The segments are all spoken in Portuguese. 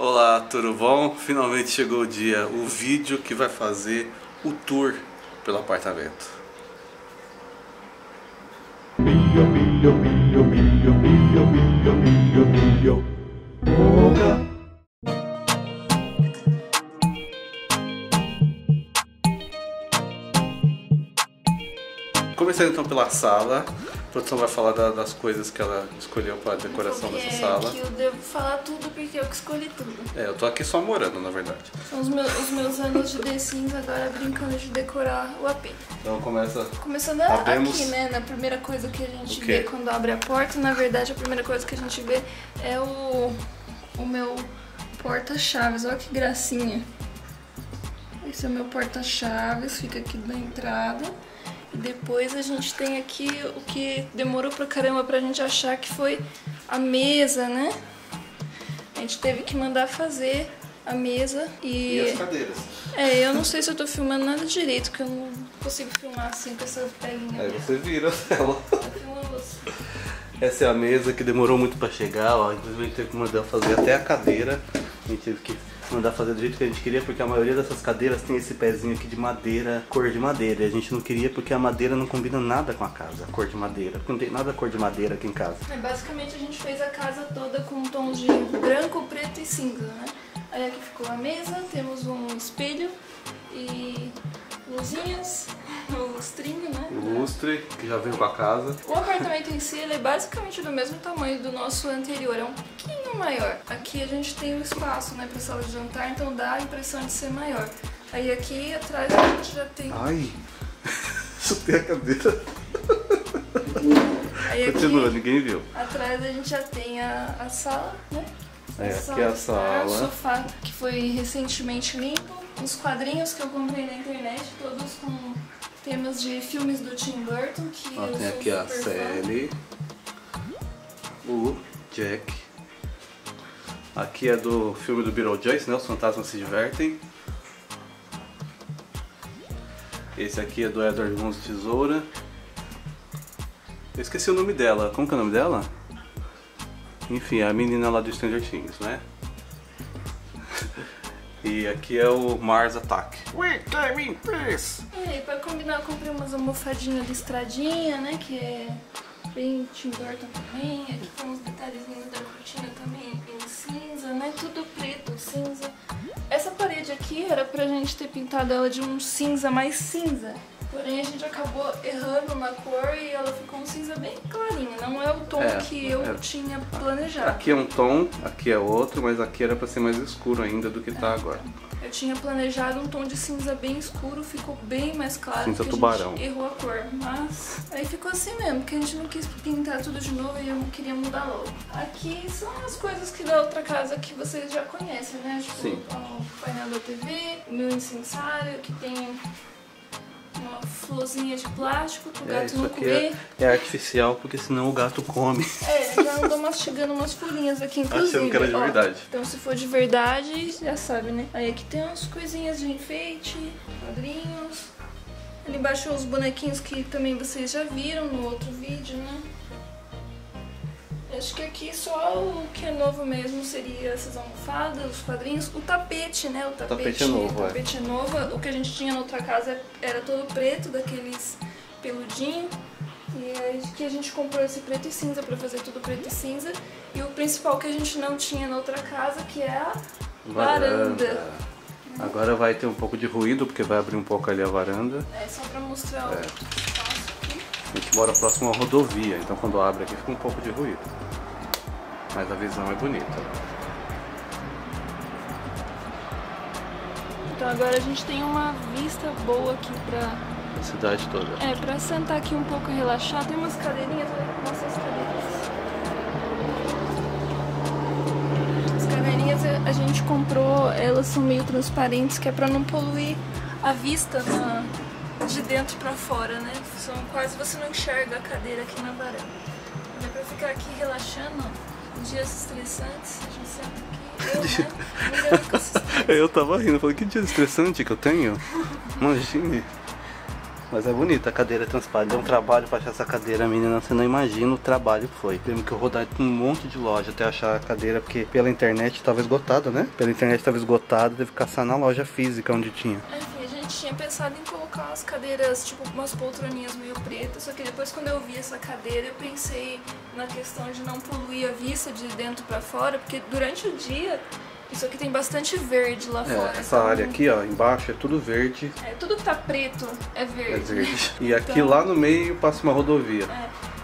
Olá, tudo bom? Finalmente chegou o dia, o vídeo que vai fazer o tour pelo apartamento. Começando então pela sala. A produção vai falar das coisas que ela escolheu para decoração dessa sala. Que eu devo falar tudo porque eu que escolhi tudo. É, eu tô aqui só morando, na verdade. São os meus anos de The Sims agora brincando de decorar o AP. Então começa... Começando aqui, né? Na primeira coisa que a gente vê quando abre a porta, na verdade a primeira coisa que a gente vê é o meu porta-chaves. Olha que gracinha. Esse é o meu porta-chaves, fica aqui na entrada. E depois a gente tem aqui o que demorou pra caramba pra gente achar, que foi a mesa, né? A gente teve que mandar fazer a mesa e as cadeiras. É, eu não sei se eu tô filmando nada direito, porque eu não consigo filmar assim com essa telinha. Aí você vira a tela. Tá filmando assim. Essa é a mesa que demorou muito pra chegar, ó. Inclusive a gente teve que mandar fazer até a cadeira. A gente teve que mandar fazer do jeito que a gente queria, porque a maioria dessas cadeiras tem esse pezinho aqui de madeira, cor de madeira. E a gente não queria porque a madeira não combina nada com a casa, a cor de madeira. Porque não tem nada cor de madeira aqui em casa. É, basicamente a gente fez a casa toda com tons de branco, preto e cinza, né? Aí aqui ficou a mesa, temos um espelho e luzinhas, o lustrinho, né? O lustre, que já veio com a casa. O apartamento em si, ele é basicamente do mesmo tamanho do nosso anterior, é um pouquinho maior. Aqui a gente tem um espaço, né, pra sala de jantar, então dá a impressão de ser maior. Aí aqui atrás a gente já tem... Ai! Chutei a cadeira! Aí continua, aqui, ninguém viu. Atrás a gente já tem a sala, né? É, aqui é a sala. O sofá que foi recentemente limpo. Os quadrinhos que eu comprei na internet, todos com temas de filmes do Tim Burton. Que ó, tem aqui a Sally, o Jack. Aqui é do filme do Beetlejuice, né? Os Fantasmas Se Divertem. Esse aqui é do Edward Jones Tesoura. Eu esqueci o nome dela. Como que é o nome dela? Enfim, é a menina lá do Stranger Things, né? E aqui é o Mars Attack. Wait, time in peace! É, e pra combinar eu comprei umas almofadinhas listradinha, né? Que é bem Tim Burton também. Aqui tem uns detalhezinhos da cortina também em cinza, né? Tudo preto, cinza. Essa parede aqui era pra gente ter pintado ela de um cinza mais cinza. Porém a gente acabou errando na cor e ela ficou um cinza bem clarinho. Não é o tom que eu tinha planejado. Aqui é um tom, aqui é outro, mas aqui era pra ser mais escuro ainda do que tá agora. Eu tinha planejado um tom de cinza bem escuro, ficou bem mais claro. Cinza tubarão. A gente errou a cor, mas aí ficou assim mesmo, porque a gente não quis pintar tudo de novo e eu não queria mudar logo. Aqui são as coisas que da outra casa que vocês já conhecem, né? Tipo, sim. O painel da TV, o meu incensário, que tem... uma florzinha de plástico pro gato não comer. É artificial, porque senão o gato come. É, ele já andou mastigando umas folhinhas aqui, inclusive. Achando que era de verdade. Então se for de verdade, já sabe, né? Aí aqui tem umas coisinhas de enfeite, quadrinhos. Ali embaixo os bonequinhos que também vocês já viram no outro vídeo, né? Acho que aqui só o que é novo mesmo seria essas almofadas, os quadrinhos, o tapete, né? O tapete é novo, O que a gente tinha na outra casa era todo preto, daqueles peludinho. E aí que a gente comprou esse preto e cinza pra fazer tudo preto e cinza. E o principal que a gente não tinha na outra casa, que é a varanda. Agora vai ter um pouco de ruído, porque vai abrir um pouco ali a varanda. É, só pra mostrar o espaço aqui. A gente mora próximo à rodovia, então quando abre aqui fica um pouco de ruído. Mas a visão é bonita. Então agora a gente tem uma vista boa aqui pra... a cidade toda. É, pra sentar aqui um pouco e relaxar. Tem umas cadeirinhas, nossas cadeirinhas. As cadeirinhas a gente comprou, elas são meio transparentes, que é pra não poluir a vista de dentro pra fora, né? São quase você não enxerga a cadeira aqui na varanda. É pra ficar aqui relaxando, dias estressantes, a gente senta aqui, eu, né? Eu tava rindo, falei, que dia estressante que eu tenho? Imagine. Mas é bonita a cadeira transparente. Deu um trabalho pra achar essa cadeira, menina. Você não imagina o trabalho que foi. Temos que rodar um monte de loja até achar a cadeira, porque pela internet tava esgotada, né? Pela internet tava esgotada, teve que caçar na loja física onde tinha. Tinha pensado em colocar as cadeiras, tipo umas poltroninhas meio pretas, só que depois quando eu vi essa cadeira eu pensei na questão de não poluir a vista de dentro pra fora, porque durante o dia isso aqui tem bastante verde lá fora. Essa então, área aqui, ó, embaixo é tudo verde. É, tudo que tá preto é verde. É verde. E então, aqui lá no meio passa uma rodovia.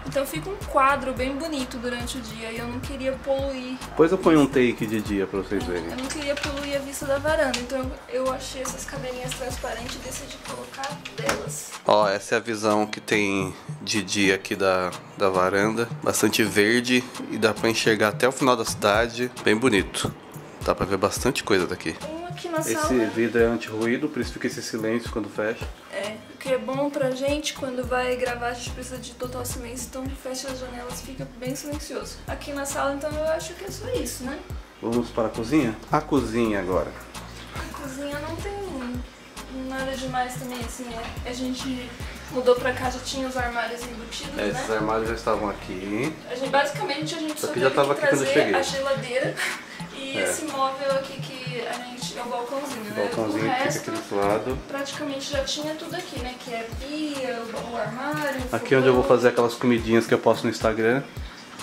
Então fica um quadro bem bonito durante o dia e eu não queria poluir. Depois eu ponho um take de dia pra vocês verem. Eu não queria poluir a vista da varanda, então eu achei essas cadeirinhas transparentes e decidi colocar delas. Ó, essa é a visão que tem de dia aqui da varanda. Bastante verde e dá pra enxergar até o final da cidade. Bem bonito. Dá pra ver bastante coisa daqui. Esse vidro é anti-ruído, por isso fica esse silêncio quando fecha. O que é bom pra gente, quando vai gravar, a gente precisa de total silêncio, então fecha as janelas, fica bem silencioso. Aqui na sala, então, eu acho que é só isso, né? Vamos para a cozinha? A cozinha agora. A cozinha não tem nada demais também, assim, a gente mudou pra cá, já tinha os armários embutidos, né? Esses armários já estavam aqui. Basicamente, a gente só teve que trazer a geladeira e esse móvel aqui que a gente... É o balcãozinho, né? O balcãozinho que fica aqui desse lado. Praticamente já tinha tudo aqui, né? Que é pia, o armário, o aqui forno, onde eu vou fazer aquelas comidinhas que eu posto no Instagram.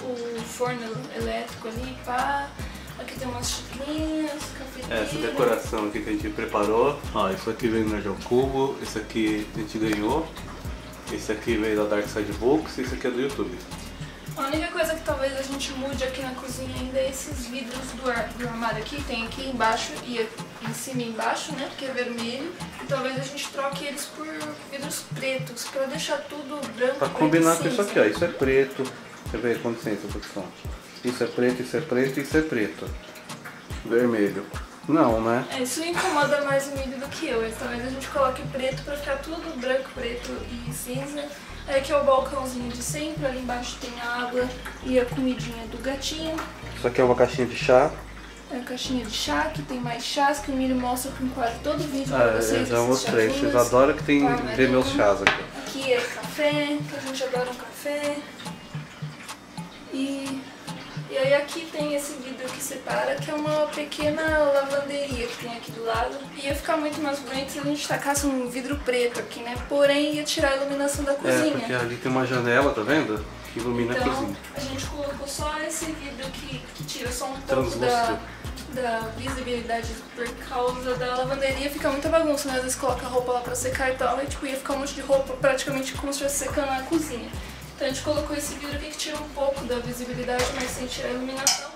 O forno elétrico ali, pá. Aqui tem umas xicrinhas, cafeteira. Essa decoração aqui que a gente preparou. Ó, isso aqui veio do Nerd ao Cubo, esse aqui a gente ganhou. Esse aqui veio da Dark Side Books e esse aqui é do YouTube. A única coisa que talvez a gente mude aqui na cozinha ainda é esses vidros do armário aqui. Tem aqui embaixo e em cima e embaixo, né? Porque é vermelho. E talvez a gente troque eles por vidros pretos, pra deixar tudo branco. Pra combinar com isso aqui, ó. Isso é preto. Deixa eu ver, com licença, produção. Isso é preto, isso é preto, isso é preto. Vermelho. Não, né? Isso incomoda mais o milho do que eu. Talvez a gente coloque preto pra ficar tudo branco, preto e cinza. Aqui é o balcãozinho de sempre, ali embaixo tem a água e a comidinha do gatinho. Isso aqui é uma caixinha de chá. É uma caixinha de chá, que tem mais chás, que o Miri mostra com quase todo o vídeo pra vocês. Eu já mostrei, vocês adoram que tem ver meus chás aqui. Aqui é café, que a gente adora um café. E aí aqui tem esse vidro que separa, que é uma pequena lavanderia que tem aqui do lado. Ia ficar muito mais bonito se a gente tacasse um vidro preto aqui, né? Porém, ia tirar a iluminação da cozinha. É, porque ali tem uma janela, tá vendo? Que ilumina então, a cozinha. A gente colocou só esse vidro que tira só um pouco da visibilidade por causa da lavanderia. Fica muita bagunça, né? Às vezes coloca a roupa lá pra secar e tal, e tipo, ia ficar um monte de roupa praticamente como se estivesse secando na cozinha. Então a gente colocou esse vidro aqui que tira um pouco da visibilidade, mas sem tirar a iluminação,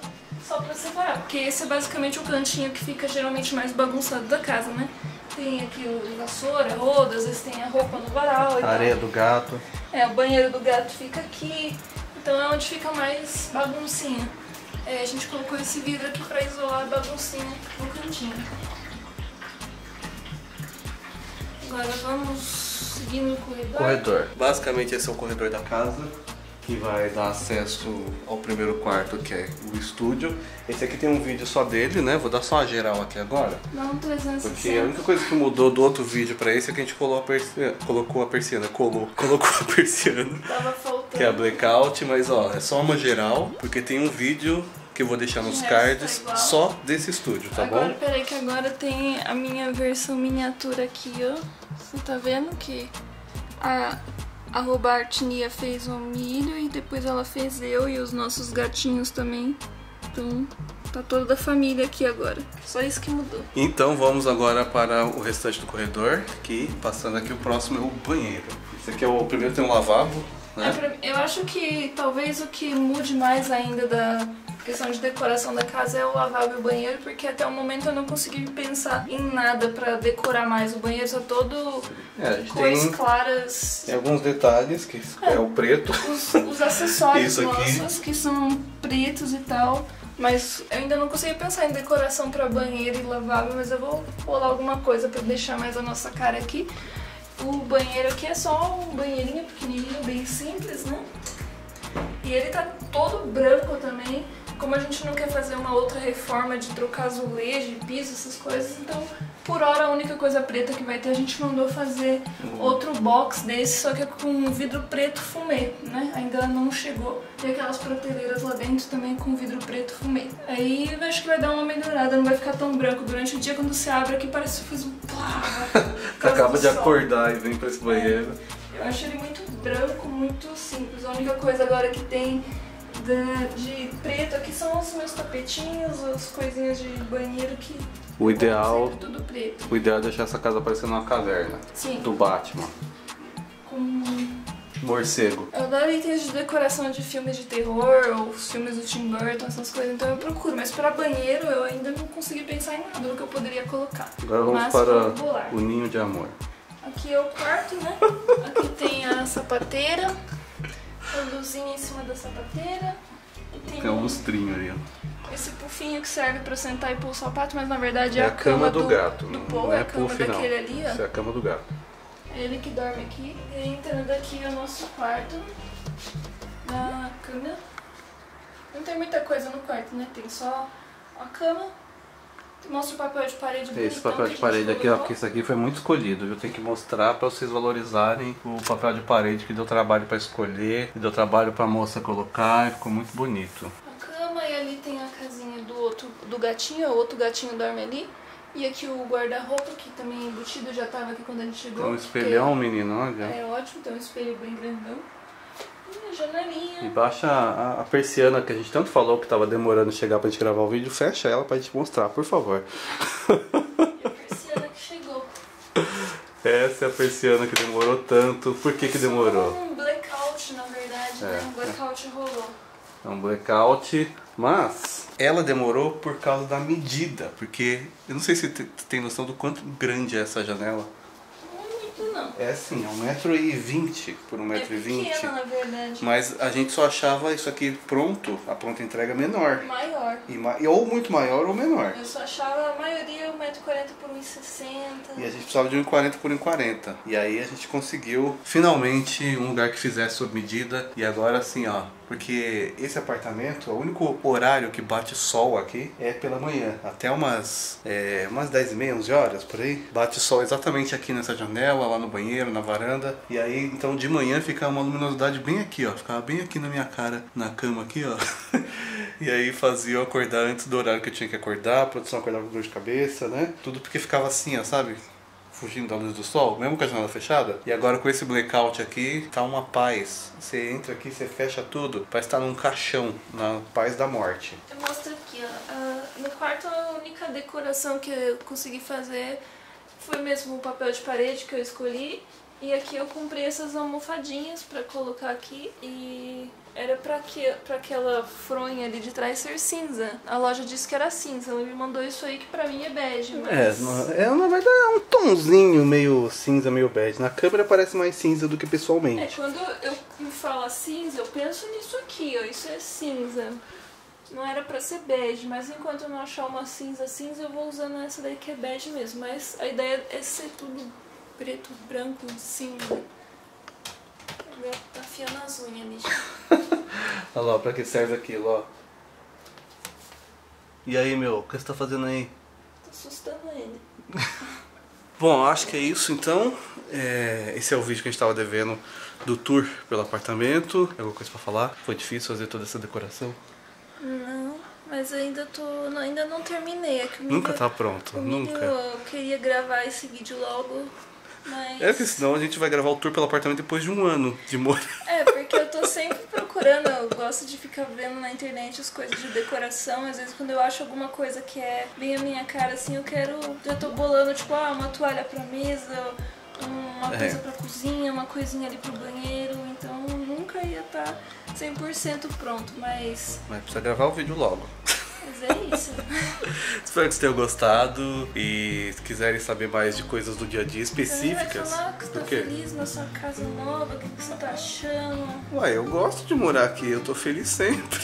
só pra separar. Porque esse é basicamente o cantinho que fica geralmente mais bagunçado da casa, né? Tem aqui o vassoura, roda, às vezes tem a roupa no varal. A areia do gato. O banheiro do gato fica aqui, então é onde fica mais baguncinha. A gente colocou esse vidro aqui pra isolar a baguncinha no cantinho. Agora vamos... seguindo o corredor. Basicamente esse é o corredor da casa, que vai dar acesso ao primeiro quarto, que é o estúdio. Esse aqui tem um vídeo só dele, né? Vou dar só a geral aqui agora. Não, 360. Porque a única coisa que mudou do outro vídeo pra esse é que a gente colocou a persiana. Tava faltando. Que é a blackout, mas ó, é só uma geral, porque tem um vídeo que eu vou deixar nos cards só desse estúdio, tá bom? Agora, peraí que agora tem a minha versão miniatura aqui, ó. Você tá vendo que a Arroba Artnia fez um milho e depois ela fez eu e os nossos gatinhos também. Então, tá toda a família aqui agora. Só isso que mudou. Então, vamos agora para o restante do corredor, que passando aqui o próximo é o banheiro. Esse aqui é o primeiro, tem um lavabo, né? Eu acho que talvez o que mude mais ainda da... a questão de decoração da casa é o lavabo e o banheiro, porque até o momento eu não consegui pensar em nada pra decorar mais o banheiro, só todo cores claras. Tem alguns detalhes, que é o preto. Os acessórios nossos, que são pretos e tal, mas eu ainda não consegui pensar em decoração pra banheiro e lavabo, mas eu vou colar alguma coisa pra deixar mais a nossa cara aqui. O banheiro aqui é só um banheirinho pequenininho, bem simples, né? E ele tá todo branco também. Como a gente não quer fazer uma outra reforma de trocar azulejo, piso, essas coisas, então por hora a única coisa preta que vai ter, a gente mandou fazer outro box desse, só que com um vidro preto fumê, né? Ainda não chegou. E aquelas prateleiras lá dentro também com vidro preto fumê. Aí eu acho que vai dar uma melhorada, não vai ficar tão branco durante o dia. Quando você abre aqui parece que fez um plá. Você acaba de acordar e vem pra esse banheiro. Eu acho ele muito branco, muito simples. A única coisa agora que tem de preto aqui são os meus tapetinhos, as coisinhas de banheiro que... O ideal, tudo preto. O ideal é deixar essa casa parecendo uma caverna. Sim. Do Batman. Com... morcego. Eu adoro itens de decoração de filmes de terror, ou os filmes do Tim Burton, essas coisas, então eu procuro. Mas para banheiro eu ainda não consegui pensar em nada do que eu poderia colocar. Agora vamos para o ninho de amor. Aqui é o quarto, né? Aqui tem a sapateira, a luzinha em cima da sapateira. E tem um lustrinho ali, ó. Esse pufinho que serve pra sentar e pôr o sapato, mas na verdade é a cama do gato. Não é a cama daquele ali, ó. Isso é a cama do gato. É ele que dorme aqui. E entrando aqui é o nosso quarto. Na cama. Não tem muita coisa no quarto, né? Tem só a cama. Mostra o papel de parede bonitão. Esse papel de parede aqui, ó, porque isso aqui foi muito escolhido. Eu tenho que mostrar pra vocês valorizarem o papel de parede que deu trabalho pra escolher, que deu trabalho pra moça colocar, e ficou muito bonito. A cama, e ali tem a casinha do outro, do gatinho, o outro gatinho dorme ali. E aqui o guarda-roupa, que também é embutido, já tava aqui quando a gente chegou. Tem um espelhão, menino, olha. É ótimo, tem um espelho bem grandão. E a janelinha. E baixa a persiana que a gente tanto falou que tava demorando chegar pra gente gravar o vídeo. Fecha ela pra gente mostrar, por favor. E a persiana que chegou. Essa é a persiana que demorou tanto. Por que que demorou? Só um blackout, na verdade, né? Um blackout rolou. É um blackout, mas ela demorou por causa da medida. Porque eu não sei se tem noção do quanto grande é essa janela. Não. É assim, é 1,20 m por 1,20 m. É pequena, na verdade. Mas a gente só achava isso aqui pronto, a pronta entrega menor. Maior. Ou muito maior ou menor. Eu só achava a maioria 1,40 m por 1,60 m. E a gente precisava de 1,40 m por 1,40 m. E aí a gente conseguiu finalmente um lugar que fizesse sob medida. E agora assim, ó. Porque esse apartamento, o único horário que bate sol aqui é pela manhã. Até umas 10h30, 11 horas, por aí. Bate sol exatamente aqui nessa janela, lá no banheiro, na varanda. E aí, então, de manhã fica uma luminosidade bem aqui, ó. Ficava bem aqui na minha cara, na cama aqui, ó. E aí fazia eu acordar antes do horário que eu tinha que acordar. A produção acordava com dor de cabeça, né? Tudo porque ficava assim, ó, sabe? Fugindo da luz do sol, mesmo com a janela fechada. E agora com esse blackout aqui, tá uma paz. Você entra aqui, você fecha tudo, parece estar num caixão, na paz da morte. Eu mostro aqui, ó. No quarto a única decoração que eu consegui fazer foi mesmo o papel de parede que eu escolhi. E aqui eu comprei essas almofadinhas pra colocar aqui e... era pra aquela fronha ali de trás ser cinza. A loja disse que era cinza, ela me mandou isso aí que pra mim é bege, mas... na verdade é um tonzinho meio cinza, meio bege. Na câmera parece mais cinza do que pessoalmente. É, quando eu falo cinza, eu penso nisso aqui, ó, isso é cinza. Não era pra ser bege, mas enquanto eu não achar uma cinza, eu vou usando essa daí que é bege mesmo. Mas a ideia é ser tudo preto, branco, cinza. Tá afiando as unhas, bicho. Olha lá, pra que serve aquilo, ó. E aí, meu, o que você tá fazendo aí? Tô assustando ele. Bom, acho que é isso, então. Esse é o vídeo que a gente tava devendo do tour pelo apartamento. Tem alguma coisa pra falar? Foi difícil fazer toda essa decoração? Não, mas ainda não terminei. É que nunca tá pronto, nunca. Eu queria gravar esse vídeo logo. Mas... é, porque senão a gente vai gravar o tour pelo apartamento depois de 1 ano de morar. É, porque eu tô sempre procurando, eu gosto de ficar vendo na internet as coisas de decoração. Às vezes quando eu acho alguma coisa que é bem a minha cara, assim, eu quero... já tô bolando, tipo, uma toalha pra mesa, uma coisa pra cozinha, uma coisinha ali pro banheiro. Então nunca ia estar 100% pronto, mas... mas precisa gravar o vídeo logo. É isso. Espero que vocês tenham gostado. E se quiserem saber mais de coisas do dia a dia específicas, vai falar que você tá feliz na sua casa nova, o que você tá achando. Ué, eu gosto de morar aqui, eu tô feliz sempre.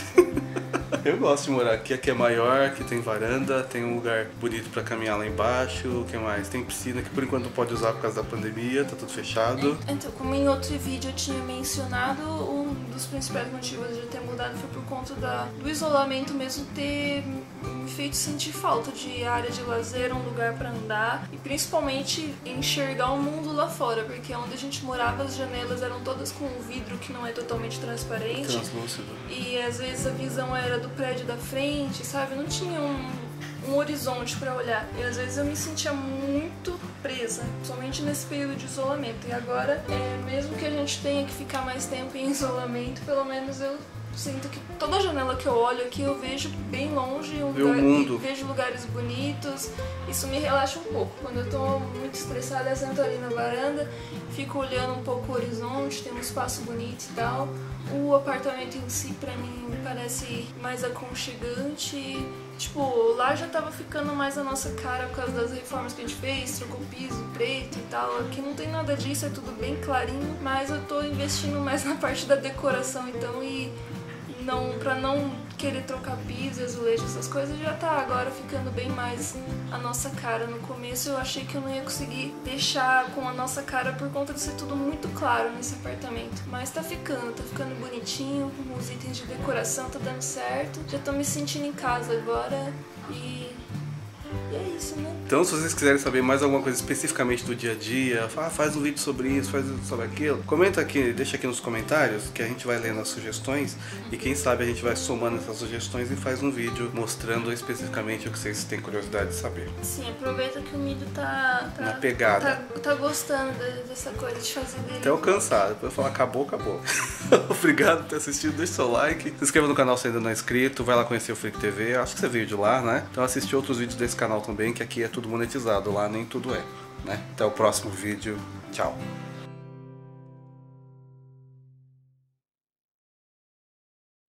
Eu gosto de morar aqui, aqui é maior, aqui tem varanda, tem um lugar bonito pra caminhar lá embaixo, o que mais? Tem piscina que por enquanto não pode usar por causa da pandemia, tá tudo fechado. Então, como em outro vídeo eu tinha mencionado, um dos dos principais motivos de eu ter mudado foi por conta do isolamento mesmo, ter me feito sentir falta de área de lazer, um lugar pra andar e principalmente enxergar o mundo lá fora, porque onde a gente morava as janelas eram todas com um vidro que não é totalmente transparente. Translúcido. E às vezes a visão era do prédio da frente, sabe? Não tinha um horizonte pra olhar. E às vezes eu me sentia muito presa, principalmente nesse período de isolamento. E agora, mesmo que a gente tenha que ficar mais tempo em isolamento, pelo menos eu sinto que toda janela que eu olho aqui eu vejo bem longe, vejo lugares bonitos. Isso me relaxa um pouco. Quando eu tô muito estressada, eu sento ali na varanda, fico olhando um pouco o horizonte, tem um espaço bonito e tal. O apartamento em si, pra mim, parece mais aconchegante. Tipo, lá já tava ficando mais a nossa cara por causa das reformas que a gente fez, trocou o piso preto e tal. Aqui não tem nada disso, é tudo bem clarinho, mas eu tô investindo mais na parte da decoração, então, e não, pra não querer trocar piso, azulejo, essas coisas, já tá agora ficando bem mais a nossa cara. No começo eu achei que eu não ia conseguir deixar com a nossa cara por conta de ser tudo muito claro nesse apartamento. Mas tá ficando bonitinho, com os itens de decoração tá dando certo. Já tô me sentindo em casa agora e é isso, né? Então, se vocês quiserem saber mais alguma coisa especificamente do dia a dia, faz um vídeo sobre isso, faz sobre aquilo, comenta aqui, deixa aqui nos comentários que a gente vai lendo as sugestões e quem sabe a gente vai somando essas sugestões e faz um vídeo mostrando especificamente o que vocês têm curiosidade de saber. Sim, aproveita que o Mido tá na pegada. Tá gostando dessa coisa de fazer dele. Até eu cansado, depois eu falo acabou. Obrigado por ter assistido, deixa seu like, se inscreva no canal se ainda não é inscrito, vai lá conhecer o Freak TV, acho que você veio de lá, né? Então assiste outros vídeos desse canal também, que aqui é tudo monetizado, lá nem tudo é, né? Até o próximo vídeo, tchau!